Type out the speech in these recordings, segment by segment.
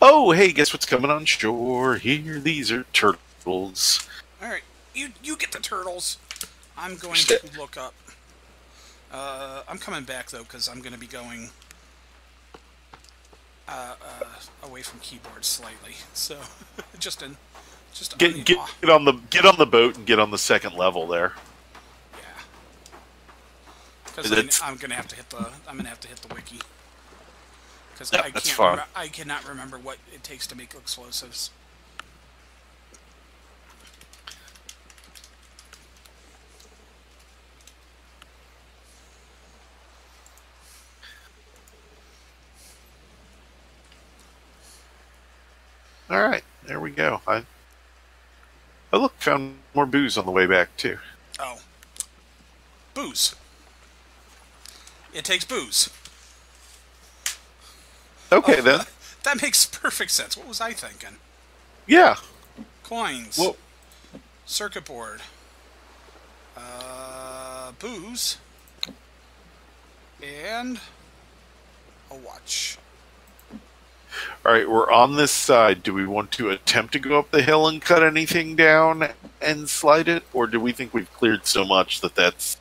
Oh, hey, guess what's coming on shore? Here, these are turtles. All right, you get the turtles. I'm going to look up. I'm coming back, though, because I'm going to be going away from keyboard slightly. So, just get on the boat and get on the second level there. Yeah, because I'm going to have to hit the wiki. Because yep, I cannot remember what it takes to make explosives. All right, there we go. I look, found more booze on the way back too. Oh, booze! It takes booze. Okay, then. That makes perfect sense. What was I thinking? Yeah. Coins. Well, circuit board. Booze. And a watch. All right, we're on this side. Do we want to attempt to go up the hill and cut anything down and slide it? Or do we think we've cleared so much that that's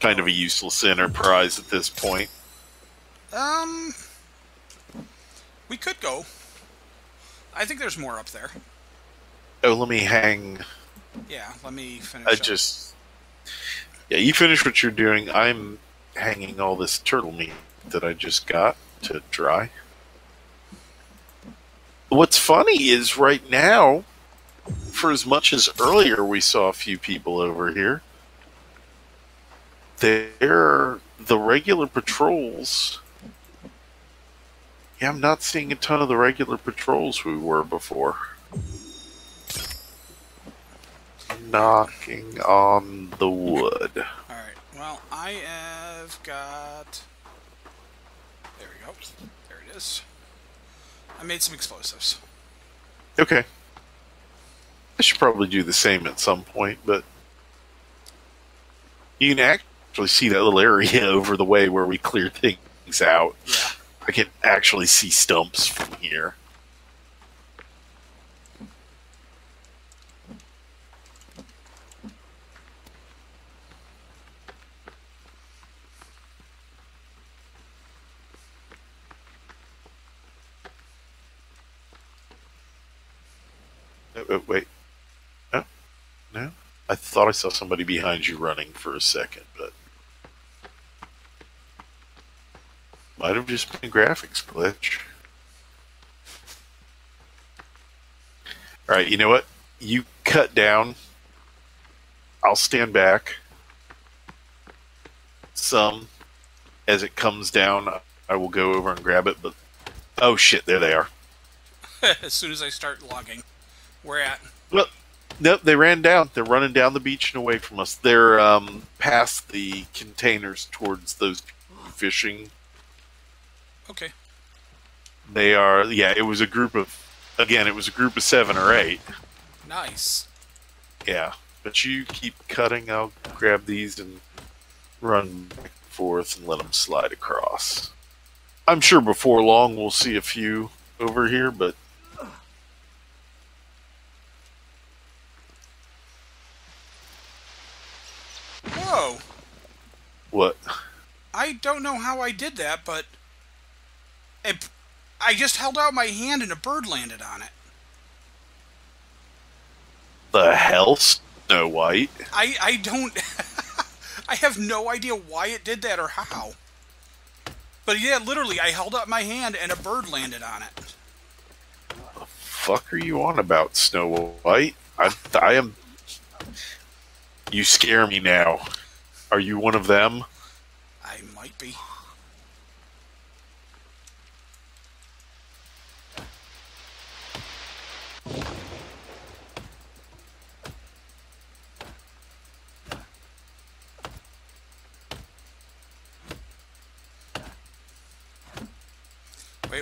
kind of a useless enterprise at this point? We could go. I think there's more up there. Oh, let me hang. Yeah, let me finish. Yeah, you finish what you're doing. I'm hanging all this turtle meat that I just got to dry. What's funny is right now, for as much as earlier we saw a few people over here, they're the regular patrols. I'm not seeing a ton of the regular patrols we were before. Knocking on the wood. Alright, well, I have got... There we go. There it is. I made some explosives. Okay. I should probably do the same at some point, but... You can actually see that little area over the way where we clear things out. Yeah. I can actually see stumps from here. Oh, wait. No? No? I thought I saw somebody behind you running for a second, but... Might have just been a graphics glitch. Alright, you know what? You cut down. I'll stand back. Some. As it comes down, I will go over and grab it, but... Oh shit, there they are. As soon as I start logging. Where at? Well, nope, they ran down. They're running down the beach and away from us. They're past the containers towards those fishing... Okay. They are, yeah, it was a group of, again, it was a group of 7 or 8. Nice. Yeah, but you keep cutting, I'll grab these and run back and forth and let them slide across. I'm sure before long we'll see a few over here, but... Whoa! What? I don't know how I did that, but... I just held out my hand and a bird landed on it. The hell, Snow White? I don't... I have no idea why it did that or how. But yeah, literally, I held out my hand and a bird landed on it. What the fuck are you on about, Snow White? I am... You scare me now. Are you one of them? I might be.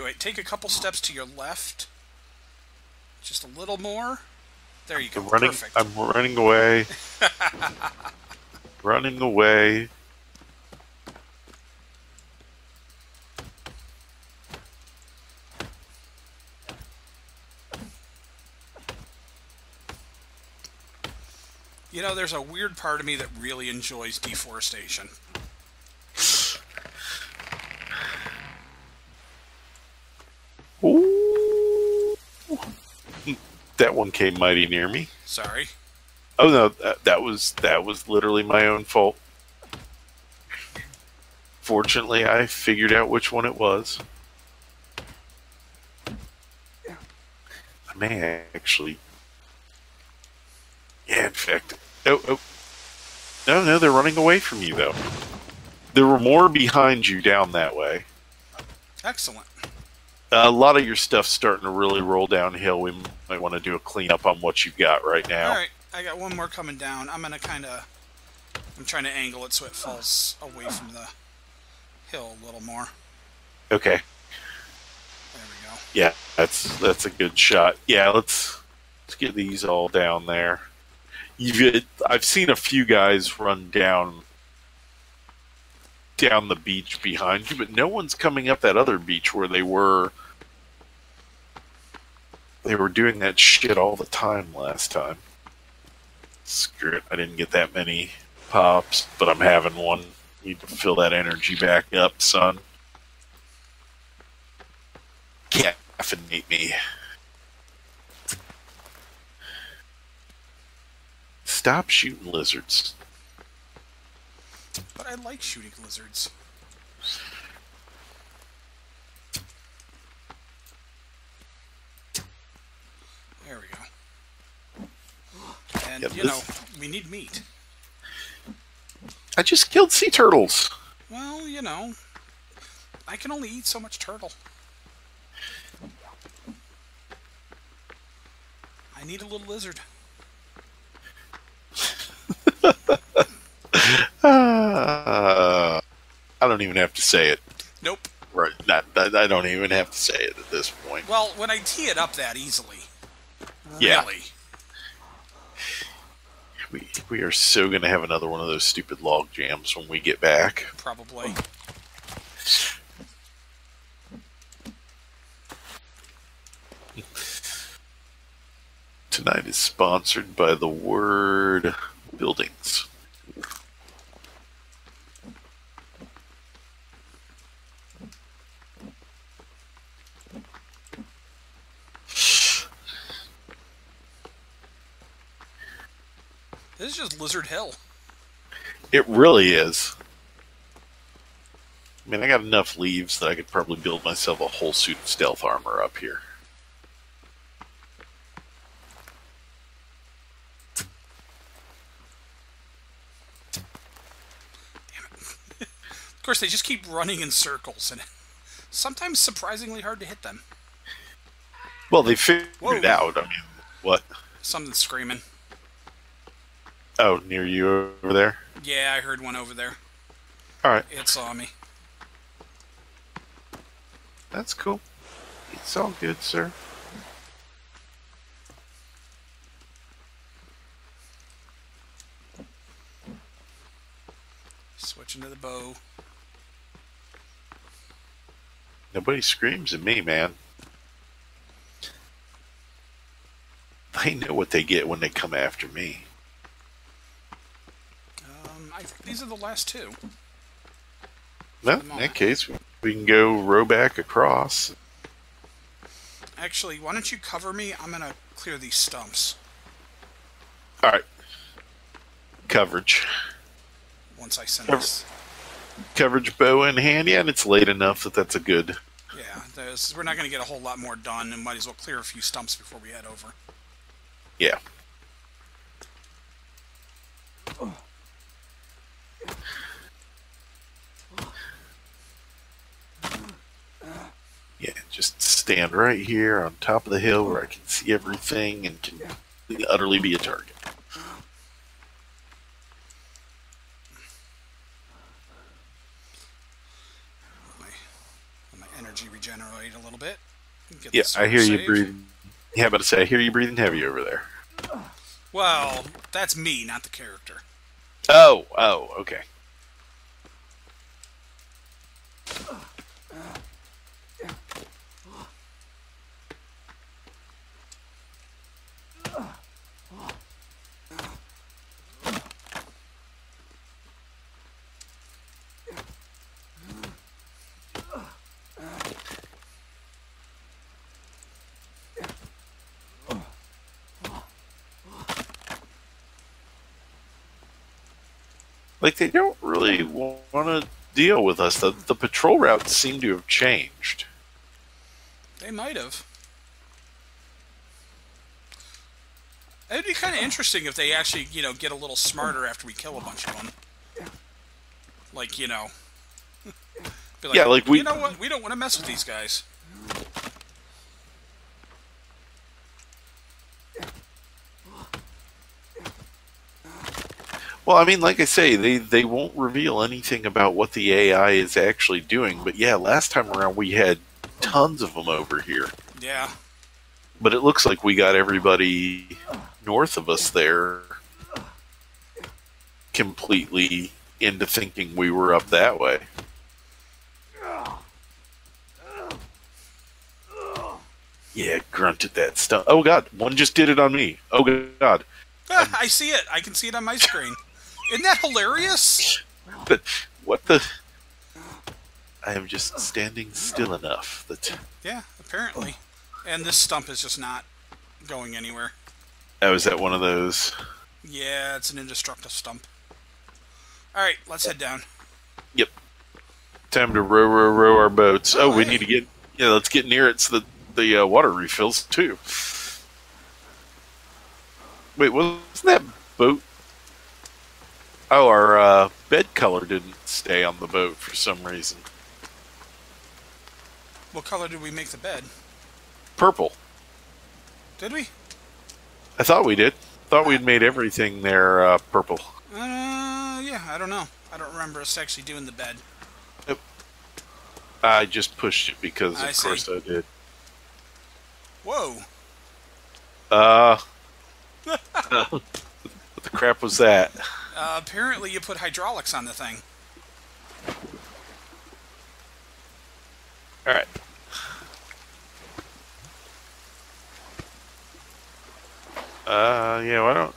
Wait, take a couple steps to your left. Just a little more. There you go. Perfect. I'm running away. Running away. You know, there's a weird part of me that really enjoys deforestation. Ooh. That one came mighty near me. Sorry. Oh no, that was literally my own fault. Fortunately, I figured out which one it was. I may actually. Yeah, in fact. Oh. No, they're running away from you, though. There were more behind you down that way. Excellent. A lot of your stuff's starting to really roll downhill. We might want to do a cleanup on what you've got right now. All right, I got one more coming down. I'm going to I'm trying to angle it so it falls away from the hill a little more. Okay. There we go. Yeah, that's a good shot. Yeah, let's get these all down there. I've seen a few guys run down the beach behind you, but no one's coming up that other beach where they were. They were doing that shit all the time last time. Screw it, I didn't get that many pops, but I'm having one. Need to fill that energy back up, son. Can't caffeinate me. Stop shooting lizards. But I like shooting lizards. There we go. And, you know, we need meat. I just killed sea turtles. Well, you know, I can only eat so much turtle. I need a little lizard. I don't even have to say it. Nope. Right. I don't even have to say it at this point. Well, when I tee it up that easily. Yeah. Really. We are so going to have another one of those stupid log jams when we get back. Probably. Tonight is sponsored by the word buildings. This is just Lizard Hill. It really is. I mean, I got enough leaves that I could probably build myself a whole suit of stealth armor up here. Damn it. Of course, they just keep running in circles, and sometimes surprisingly hard to hit them. Well, they figured it out. I mean, what? Something's screaming. Oh, near you over there? Yeah, I heard one over there. Alright. It saw me. That's cool. It's all good, sir. Switching to the bow. Nobody screams at me, man. They know what they get when they come after me. These are the last two. Well, in that case, we can go row back across. Actually, why don't you cover me? I'm going to clear these stumps. Alright. Coverage. Once I send this. Coverage bow in hand, yeah, and it's late enough that that's a good... Yeah, we're not going to get a whole lot more done, and might as well clear a few stumps before we head over. Yeah. Oh. Yeah, just stand right here on top of the hill where I can see everything and can utterly be a target. My energy regenerate a little bit. Yeah, I hear you breathing. Yeah, about to say, I hear you breathing heavy over there. Well, that's me, not the character. Oh, okay. like they don't really want to deal with us. The patrol routes seem to have changed. They might have. It'd be kind of interesting if they actually, you know, get a little smarter after we kill a bunch of them. Like, you know, be like, yeah, like we, you know what, we don't want to mess with these guys. Well, I mean, like I say, they won't reveal anything about what the AI is actually doing. But yeah, last time around we had tons of them over here. Yeah. But it looks like we got everybody north of us there completely into thinking we were up that way. Yeah, grunted that stuff. Oh, God, one just did it on me. Oh, God. I see it. I can see it on my screen. Isn't that hilarious? But what the... I am just standing still enough that... Yeah, apparently. And this stump is just not going anywhere. Oh, is that one of those? Yeah, it's an indestructible stump. Alright, let's head down. Yep. Time to row our boats. Oh, we need to get... Yeah, let's get near it so that the water refills, too. Wait, wasn't that boat... Oh, our bed color didn't stay on the boat for some reason. What color did we make the bed? Purple. Did we? I thought we did. Thought we'd made everything there purple. Yeah, I don't know. I don't remember us actually doing the bed. Nope. I just pushed it because, of course, I did. Whoa. What the crap was that? Apparently you put hydraulics on the thing. Alright. Yeah, why don't...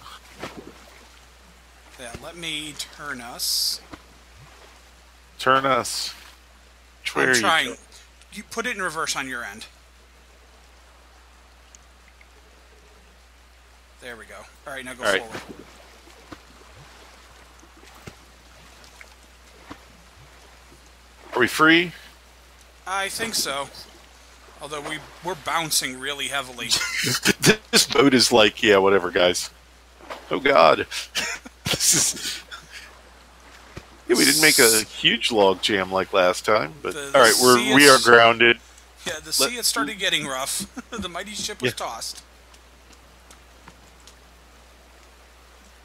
Yeah, let me turn us. Turn us. Where I'm trying. You put it in reverse on your end. There we go. All right, now go forward. Are we free? I think so. Although we're bouncing really heavily. This boat is like, yeah, whatever, guys. Oh, God. Yeah, we didn't make a huge log jam like last time, but all right, we are grounded. Yeah, the sea had started getting rough. The mighty ship was tossed.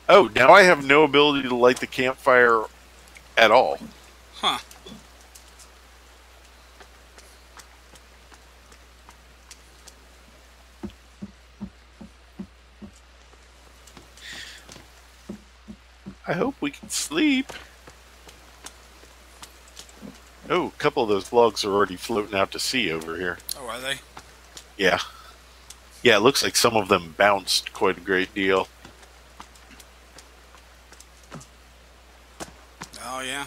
Oh, now I have no ability to light the campfire at all. Huh. I hope we can sleep. Oh, a couple of those logs are already floating out to sea over here. Oh, are they? Yeah. Yeah, it looks like some of them bounced quite a great deal. Oh, yeah.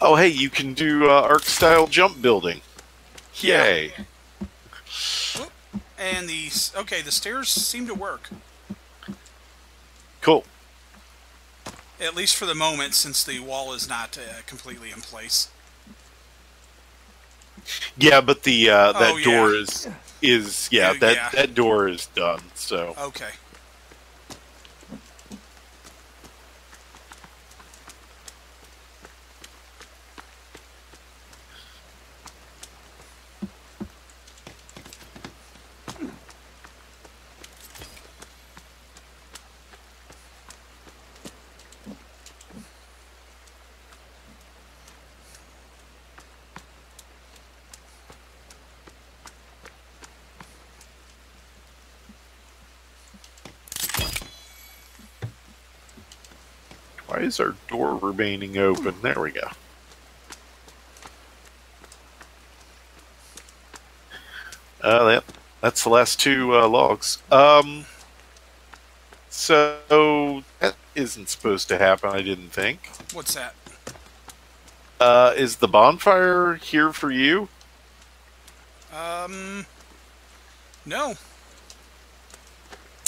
Oh, hey, you can do arc-style jump building. Yay! And the stairs seem to work. Cool. At least for the moment, since the wall is not completely in place. Yeah, but the door is that door is done. So okay. Why is our door remaining open? There we go. Yep, that's the last two logs. So that isn't supposed to happen, I didn't think. What's that? Is the bonfire here for you? No.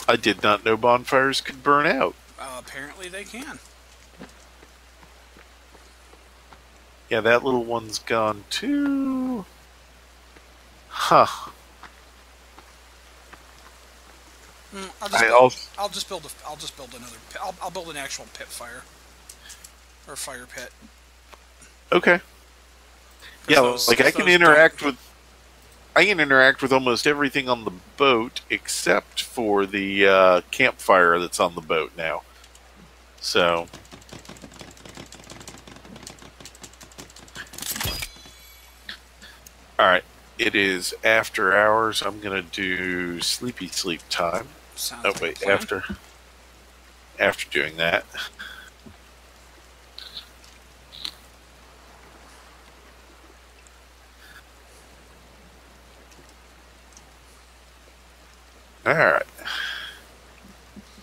I did not know bonfires could burn out. Apparently they can. Yeah, that little one's gone too. Huh. I'll build an actual pit fire. Or fire pit. Okay. Yeah, those, like I can interact with almost everything on the boat except for the campfire that's on the boat now. So alright. It is after hours. I'm gonna do sleepy sleep time. Sounds oh wait, like after doing that. All right.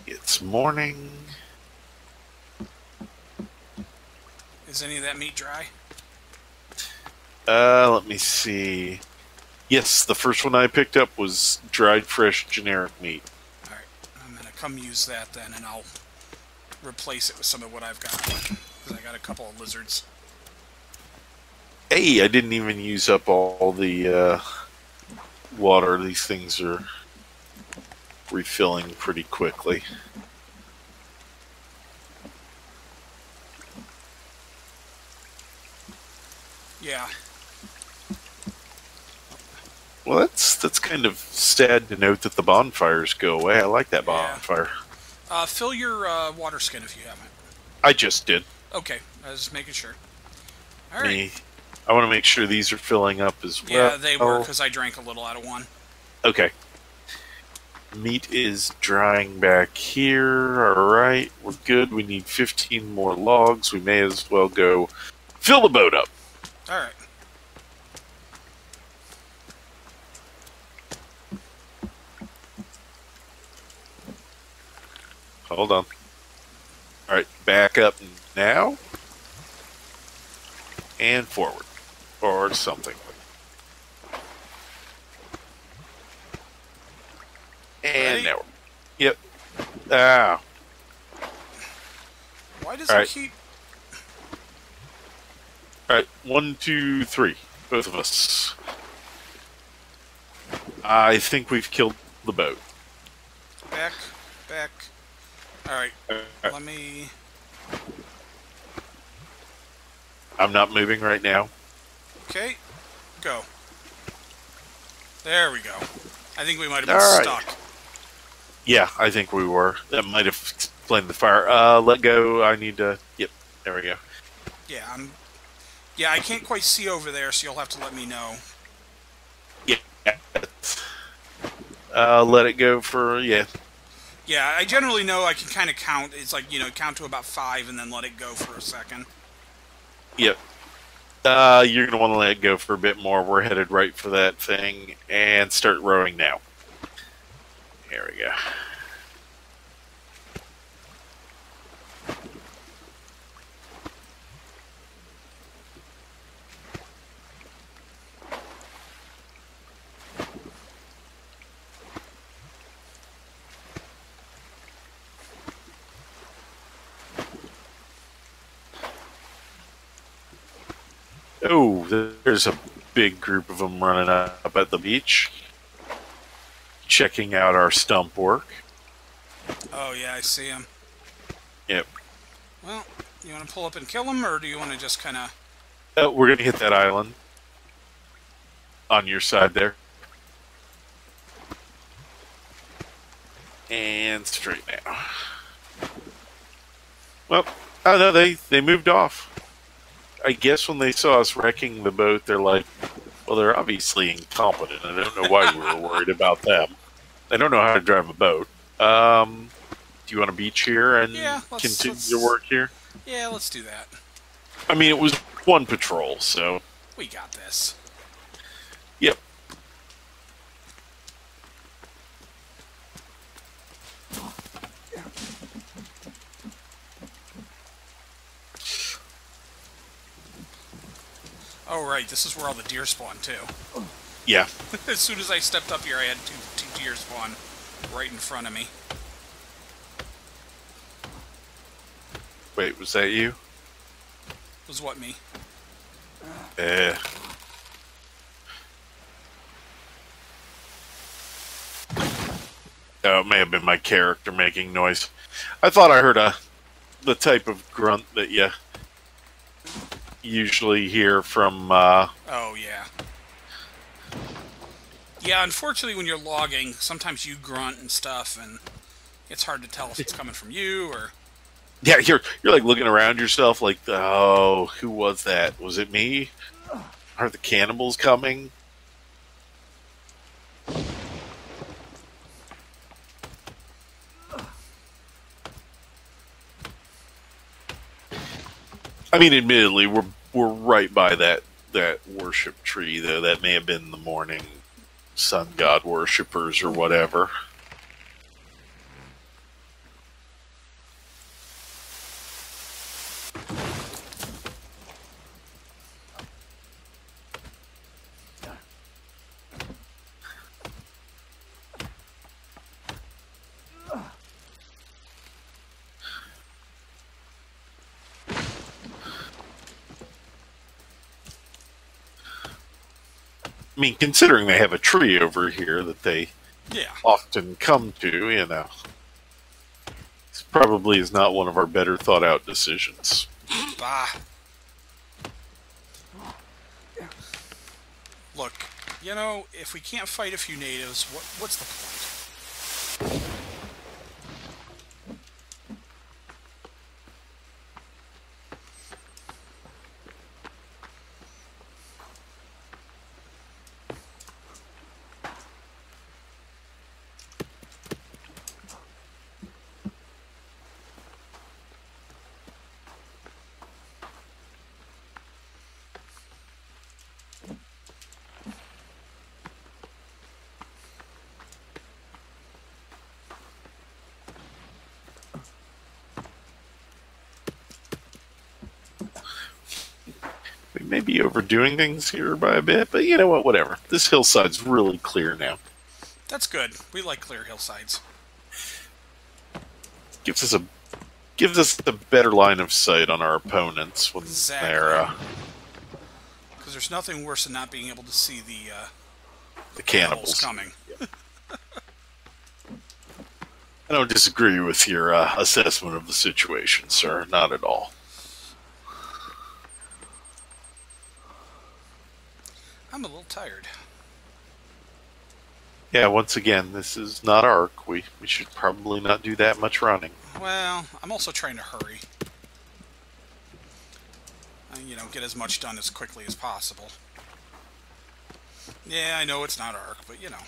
It's morning. Is any of that meat dry? Let me see. Yes, the first one I picked up was dried, fresh, generic meat. All right, I'm gonna come use that then, and I'll replace it with some of what I've got because I got a couple of lizards. Hey, I didn't even use up all the water. These things are refilling pretty quickly. Yeah. Well, that's kind of sad to note that the bonfires go away. I like that bonfire. Yeah. Fill your water skin if you haven't. I just did. Okay, I was just making sure. All right. I want to make sure these are filling up as well. Yeah, they were because I drank a little out of one. Okay. Meat is drying back here. Alright, we're good. We need 15 more logs. We may as well go fill the boat up. Alright. Hold on. Alright, back up now. And forward. Or something. And now, yep. Ah. Why does it keep? All right, 1, 2, 3, both of us. I think we've killed the boat. Back. All right. Let me. I'm not moving right now. Okay, go. There we go. I think we might have been stuck. Yeah, I think we were. That might have explained the fire. Let go. I need to... Yep, there we go. Yeah, I can't quite see over there, so you'll have to let me know. Yeah. Let it go for... Yeah. Yeah, I generally know I can kind of count. It's like, you know, count to about 5 and then let it go for a second. Yep. You're going to want to let it go for a bit more. We're headed right for that thing. And start rowing now. There we go. Oh, there's a big group of them running up at the beach. Checking out our stump work. Oh, yeah, I see him. Yep. Well, you want to pull up and kill him, or do you want to just kind of... Oh, we're going to hit that island. On your side there. And straight now. Well, oh no, they moved off. I guess when they saw us wrecking the boat, they're like... Well, they're obviously incompetent. I don't know why we were worried about them. They don't know how to drive a boat. Do you want to beach here and continue your work here? Yeah, let's do that. I mean, it was one patrol, so... We got this. Yep. Oh, right, this is where all the deer spawn, too. Yeah. As soon as I stepped up here, I had two deer spawn right in front of me. Wait, was that you? Was what, me? Yeah. Oh, it may have been my character making noise. I thought I heard the type of grunt that you usually hear from... Oh, yeah. Yeah, unfortunately, when you're logging, sometimes you grunt and stuff, and it's hard to tell if it's coming from you or... Yeah, you're like looking around yourself like, oh, who was that? Was it me? Are the cannibals coming? I mean, admittedly, we're right by that worship tree, though. That may have been the morning sun god worshippers or whatever. I mean, considering they have a tree over here that they often come to, you know, this probably is not one of our better thought out decisions. Bah. Look, you know, if we can't fight a few natives, what's the point? Maybe overdoing things here by a bit, but you know what, whatever. This hillside's really clear now. That's good. We like clear hillsides. Gives us a better line of sight on our opponents when they're... Because there's nothing worse than not being able to see the cannibals coming. Yeah. I don't disagree with your assessment of the situation, sir. Not at all. I'm a little tired. Yeah, once again, this is not ARC. We should probably not do that much running. Well, I'm also trying to hurry. You know, get as much done as quickly as possible. Yeah, I know it's not ARC, but you know.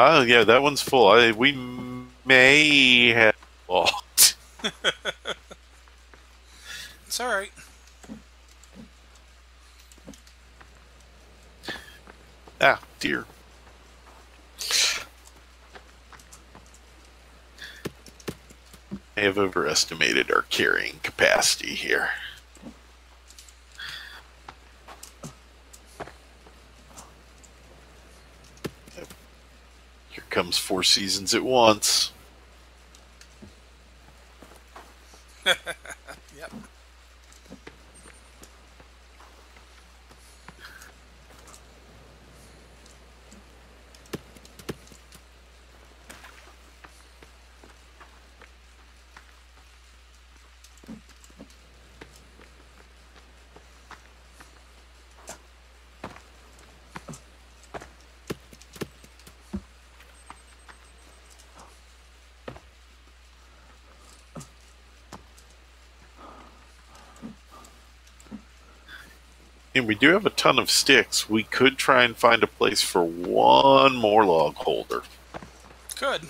Oh, yeah, that one's full. We may have lost. It's all right. Ah, dear. I have overestimated our carrying capacity here. Comes four seasons at once. Yep. And we do have a ton of sticks. We could try and find a place for one more log holder. Good.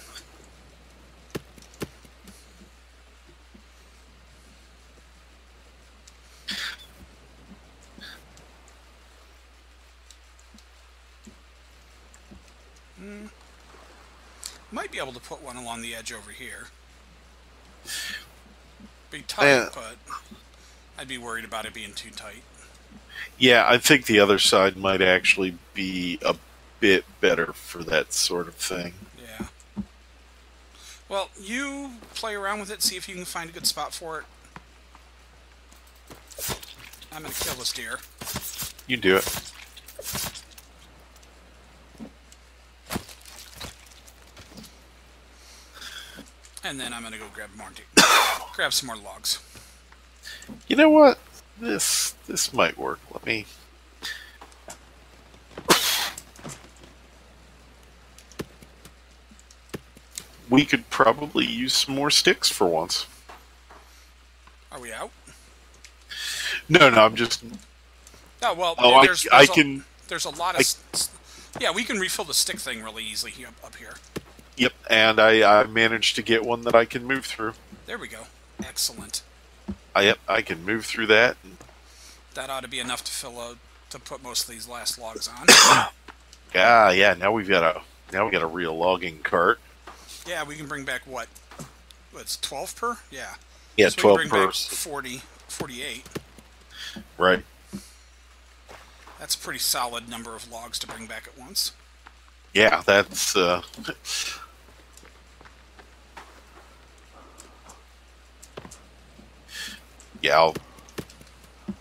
Might be able to put one along the edge over here. Be tight, but I'd be worried about it being too tight. Yeah, I think the other side might actually be a bit better for that sort of thing. Yeah. Well, you play around with it, see if you can find a good spot for it. I'm going to kill this deer. You do it. And then I'm going to go grab more grab some more logs. You know what? This might work. Let me... We could probably use some more sticks for once. Are we out? No, I'm just... Oh, well, oh, there's a lot, we can refill the stick thing really easily up here. Yep, and I managed to get one that I can move through. There we go. Excellent. Yep, I can move through that. That ought to be enough to put most of these last logs on. Yeah. Now we've got a real logging cart. Yeah, we can bring back what? What's 12 per? Yeah. Yeah, so 12 per. 48. Right. That's a pretty solid number of logs to bring back at once. Yeah, that's. Yeah,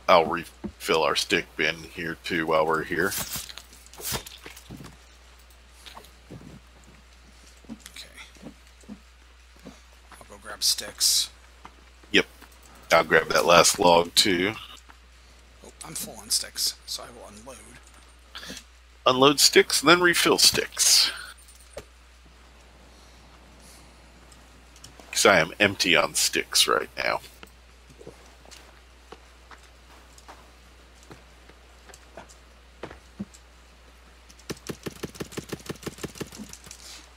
I'll refill our stick bin here too while we're here. Okay. I'll go grab sticks. Yep. I'll grab that last log too. Oh, I'm full on sticks, so I will unload. Unload sticks, then refill sticks. Because I am empty on sticks right now.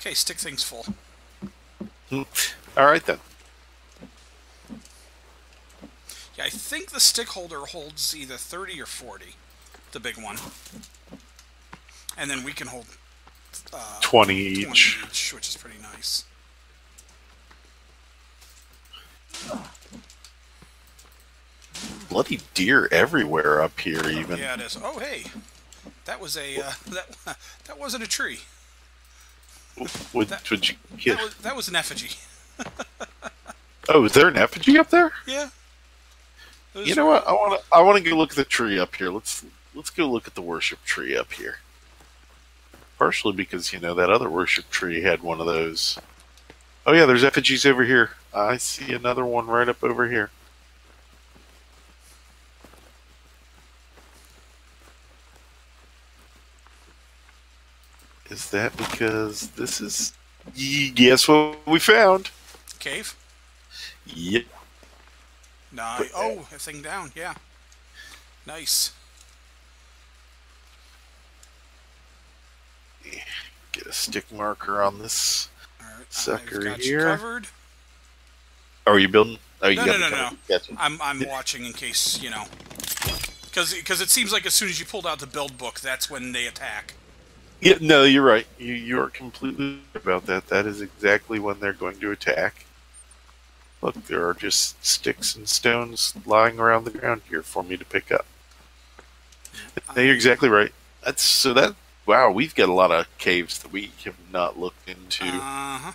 Okay, stick thing's full. Alright then. Yeah, I think the stick holder holds either 30 or 40. The big one. And then we can hold 20 each, which is pretty nice. Bloody deer everywhere up here, even. Yeah, it is. Oh, hey, that was a that wasn't a tree. That was an effigy. Oh, is there an effigy up there? Yeah. You know what? I want to go look at the tree up here. Let's go look at the worship tree up here. Partially because, you know, that other worship tree had one of those. Oh, yeah, there's effigies over here. I see another one right up over here. Is that because this is... Guess what we found? Cave? Yep. Nice. Oh, that thing down, yeah. Nice. Get a stick marker on this sucker here. Are you building? Oh, you no. Gotcha. I'm watching in case, you know, because it seems like as soon as you pulled out the build book, that's when they attack. Yeah, no, you're right. You are completely right about that. That is exactly when they're going to attack. Look, there are just sticks and stones lying around the ground here for me to pick up. No, you're exactly right. Wow, we've got a lot of caves that we have not looked into.